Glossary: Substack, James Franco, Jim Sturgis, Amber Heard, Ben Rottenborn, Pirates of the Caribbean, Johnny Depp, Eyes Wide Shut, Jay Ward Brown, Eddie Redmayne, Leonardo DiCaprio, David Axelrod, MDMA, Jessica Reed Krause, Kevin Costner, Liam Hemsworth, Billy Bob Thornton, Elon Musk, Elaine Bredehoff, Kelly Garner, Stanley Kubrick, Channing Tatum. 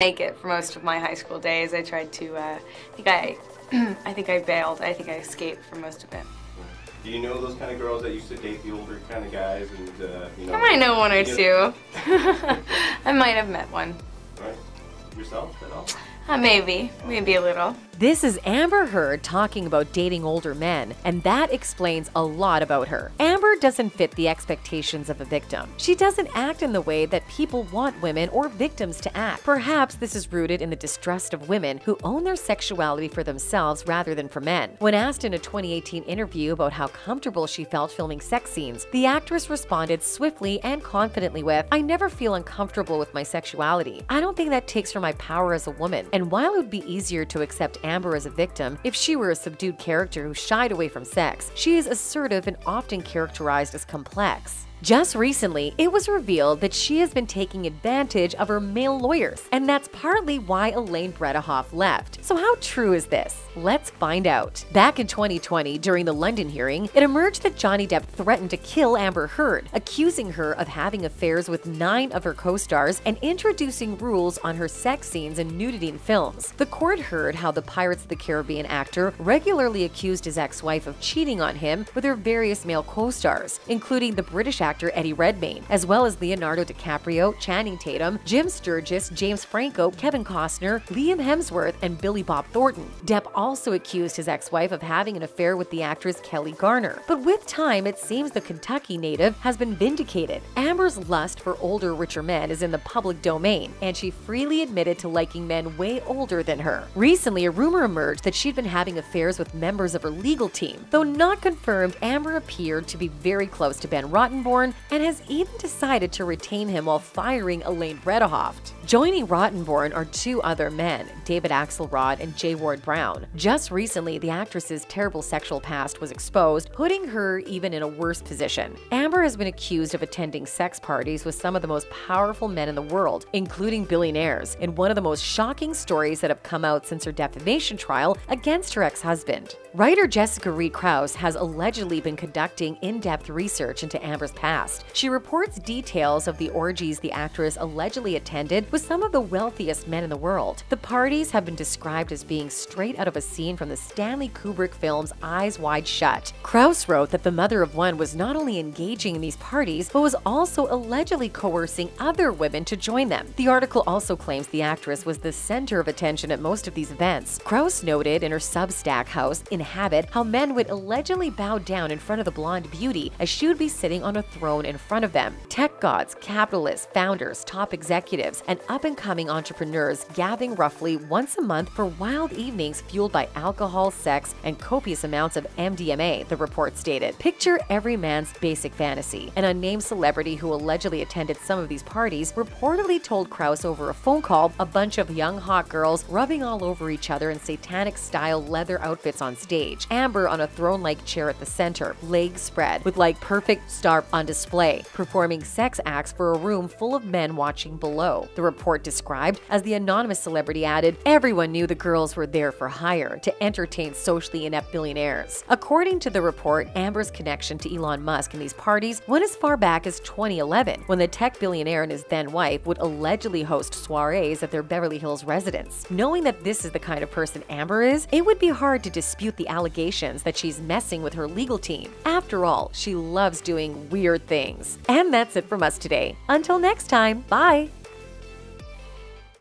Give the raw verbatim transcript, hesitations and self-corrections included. Make it for most of my high school days. I tried to, uh, I think I, I think I bailed. I think I escaped for most of it. Do you know those kind of girls that used to date the older kind of guys? And, uh, you know, I might know one or two. I might have met one. All right. Yourself at all? Uh, maybe. Maybe a little. This is Amber Heard talking about dating older men, and that explains a lot about her. Amber doesn't fit the expectations of a victim. She doesn't act in the way that people want women or victims to act. Perhaps this is rooted in the distrust of women who own their sexuality for themselves rather than for men. When asked in a twenty eighteen interview about how comfortable she felt filming sex scenes, the actress responded swiftly and confidently with, "I never feel uncomfortable with my sexuality. I don't think that takes from my power as a woman." And while it would be easier to accept Amber as a victim if she were a subdued character who shied away from sex, she is assertive and often characterized as complex. Just recently, it was revealed that she has been taking advantage of her male lawyers, and that's partly why Elaine Bredehoff left. So how true is this? Let's find out. Back in twenty twenty, during the London hearing, it emerged that Johnny Depp threatened to kill Amber Heard, accusing her of having affairs with nine of her co-stars and introducing rules on her sex scenes and nudity in films. The court heard how the Pirates of the Caribbean actor regularly accused his ex-wife of cheating on him with her various male co-stars, including the British actor Eddie Redmayne, as well as Leonardo DiCaprio, Channing Tatum, Jim Sturgis, James Franco, Kevin Costner, Liam Hemsworth, and Billy Bob Thornton. Depp also accused his ex-wife of having an affair with the actress Kelly Garner. But with time, it seems the Kentucky native has been vindicated. Amber's lust for older, richer men is in the public domain, and she freely admitted to liking men way older than her. Recently, a rumor emerged that she'd been having affairs with members of her legal team. Though not confirmed, Amber appeared to be very close to Ben Rottenborn, and has even decided to retain him while firing Elaine Bredehoff. Joining Rottenborn are two other men, David Axelrod and Jay Ward Brown. Just recently, the actress's terrible sexual past was exposed, putting her even in a worse position. Amber has been accused of attending sex parties with some of the most powerful men in the world, including billionaires, in one of the most shocking stories that have come out since her defamation trial against her ex-husband. Writer Jessica Reed Krause has allegedly been conducting in-depth research into Amber's past. Past. She reports details of the orgies the actress allegedly attended with some of the wealthiest men in the world. The parties have been described as being straight out of a scene from the Stanley Kubrick film's Eyes Wide Shut. Krause wrote that the mother of one was not only engaging in these parties, but was also allegedly coercing other women to join them. The article also claims the actress was the center of attention at most of these events. Krause noted in her Substack house, Inhabit, how men would allegedly bow down in front of the blonde beauty as she would be sitting on a thrown in front of them. Tech gods, capitalists, founders, top executives, and up-and-coming entrepreneurs gathering roughly once a month for wild evenings fueled by alcohol, sex, and copious amounts of M D M A, the report stated. Picture every man's basic fantasy. An unnamed celebrity who allegedly attended some of these parties reportedly told Krause over a phone call a bunch of young hot girls rubbing all over each other in satanic-style leather outfits on stage, Amber on a throne-like chair at the center, legs spread, with like perfect star on display, performing sex acts for a room full of men watching below. The report described, as the anonymous celebrity added, everyone knew the girls were there for hire, to entertain socially inept billionaires. According to the report, Amber's connection to Elon Musk in these parties went as far back as twenty eleven, when the tech billionaire and his then-wife would allegedly host soirees at their Beverly Hills residence. Knowing that this is the kind of person Amber is, it would be hard to dispute the allegations that she's messing with her legal team. After all, she loves doing weird things. And that's it from us today. Until next time, bye!